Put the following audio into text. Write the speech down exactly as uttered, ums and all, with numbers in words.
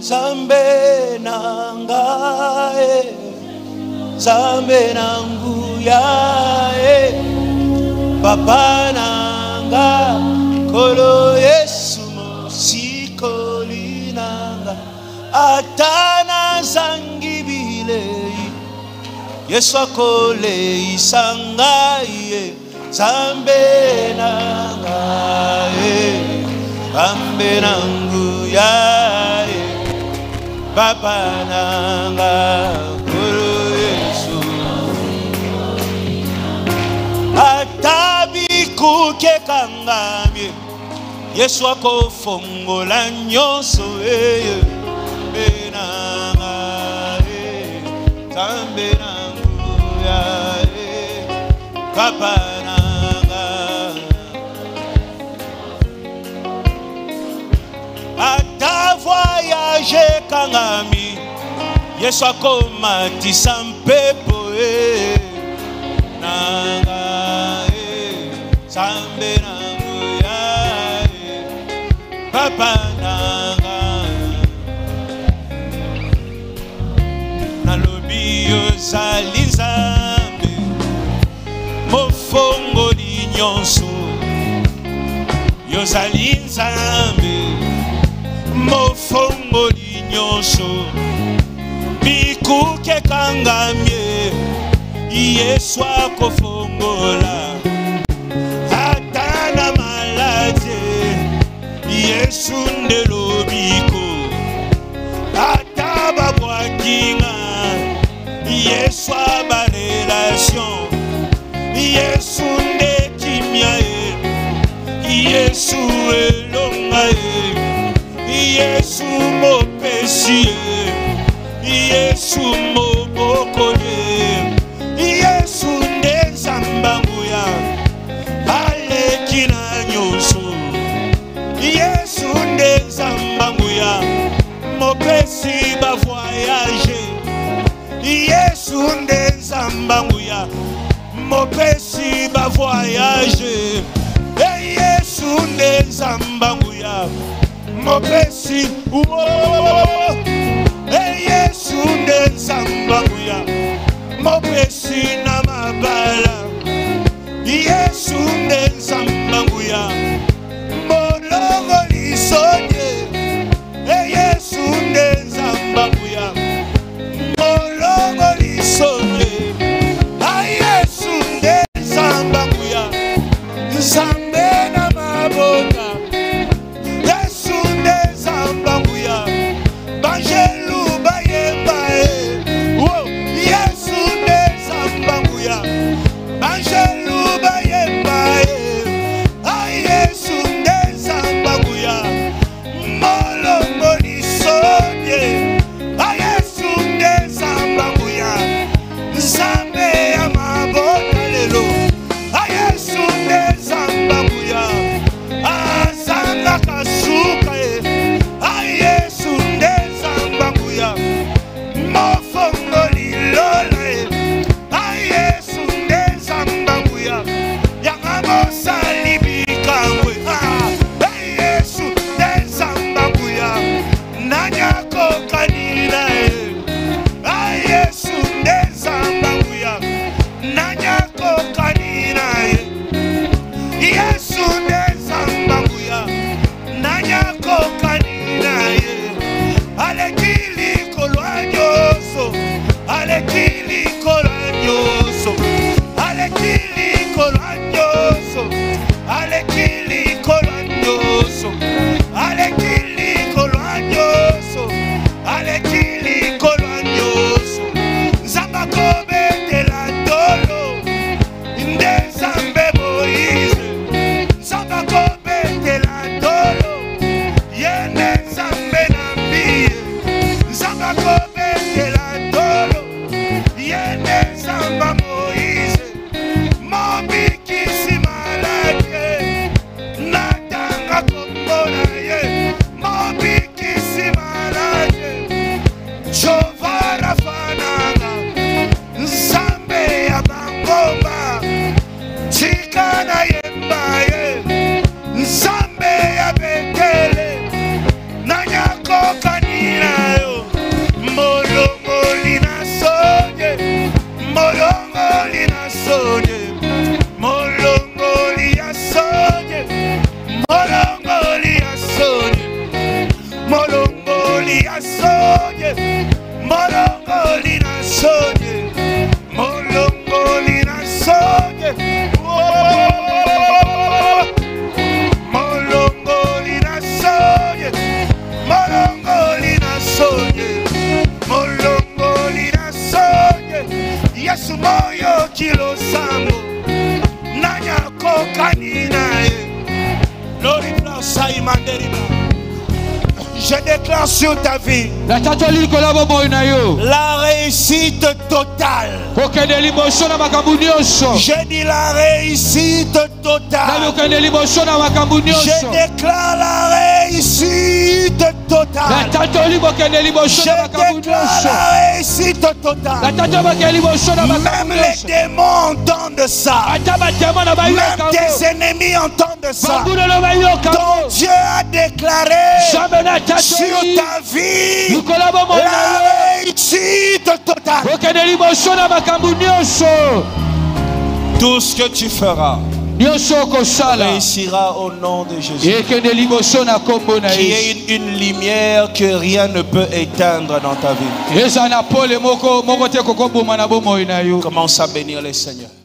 Zambe nangae, zambe nanguyae, papa nanga, kolo Yesu musikoli nanga, atana zangibilei, Yesu kolei sangae, zambe nangae, zambe nanguyae. Papa nanga Guru Yesu atabi kuke kangami Yesu akofungola nyonso eh benanga eh tambe nangu ya eh papa nanga atavoya Kangami, Yesu akomati sampepo eh, nanga eh, sambe nangu ya eh, papa nanga. Nalobi yozali nzambe, mofongo ni nyonso, yozali nzambe, mofongo ni Nyonso, bikuke kangamye, Yesu akofongola, atana malade, Yesu ndelo biko, ataba bwakinga, Yesu abarelation, Yesu ndekimyae, Yesu elongae. Yesu mo pesi, Yesu mo bokole, Yesu nzambanguya, alekina nyonso, Yesu nzambanguya, mo pesi ba voyage, Yesu nzambanguya, mo pesi ba voyage, Yesu nzambanguya. Mopesi uo, eh Yesu nzambanguya. Mopesi na mabala, Yesu nzambanguya. Molongo lisonye, eh Yesu nzambanguya. Molongo lisonye, ah Yesu nzambanguya. Zambe na maboka. Monongolina soye, Monongolina soye, Monongolina soye, Monongolina soye, Monongolina soye, Monongolina soye. Yesu moyo kilo samo, nanya kokanina e, lori plasa imanderiba. Je déclare sur ta vie la, la réussite totale. Je dis la réussite totale. Je déclare la réussite totale. Je déclare la réussite totale. Même les démons entendent ça. Même tes ennemis entendent ça. Ton Dieu a déclaré sur ta vie la réussite totale. Tout ce que tu feras réussira au nom de Jésus, qui est une lumière que rien ne peut éteindre dans ta vie. Commence à bénir le Seigneur.